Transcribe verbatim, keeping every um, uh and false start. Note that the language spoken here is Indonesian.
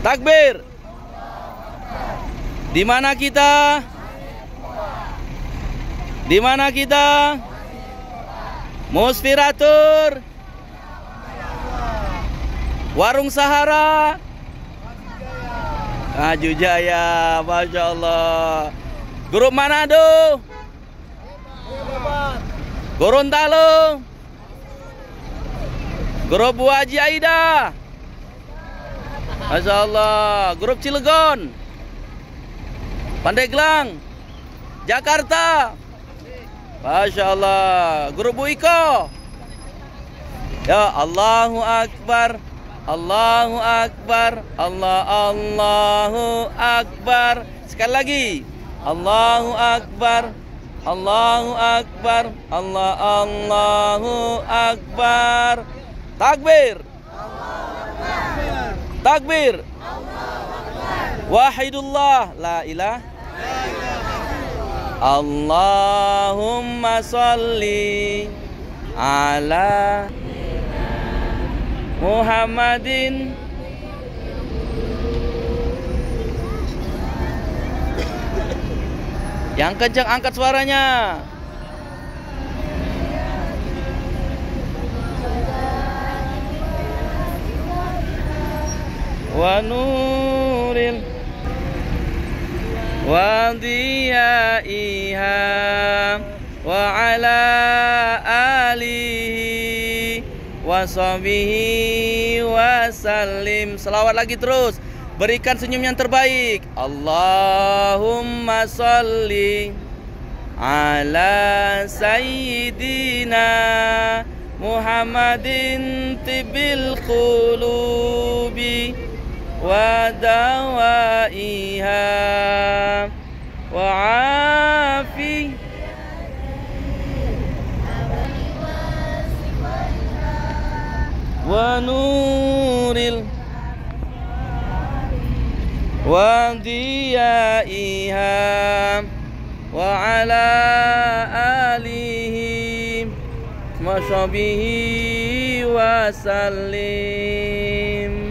Takbir. Di mana kita? Di mana kita? Musfiratur. Warung Sahara. Aju Jaya, Masya Allah. Grup Manado. Gorontalo. Grup Waji Aida. Masya Allah. Grup Cilegon. Pandeglang. Jakarta. Masya Allah. Grup Buiko. Ya Allahu Akbar. Allahu Akbar, Allah, Allahu Akbar. Sekali lagi, Allahu Akbar, Allahu Akbar, Allah, Allahu Akbar. Takbir, takbir. Wahidullah, la ilaha. Allahumma salli ala Muhammadin. Yang kencang angkat suaranya. Wa nuril wa dhiyaiha wa ala alihi wa sahbihi wa sallim. Selawat lagi terus. Berikan senyum yang terbaik. Allahumma salli ala sayyidina Muhammadin tibil qulubi wa dawaiha wa afi. Wa nuril wa dhiyaiha wa ala alihi wa sahbihi wa sallim.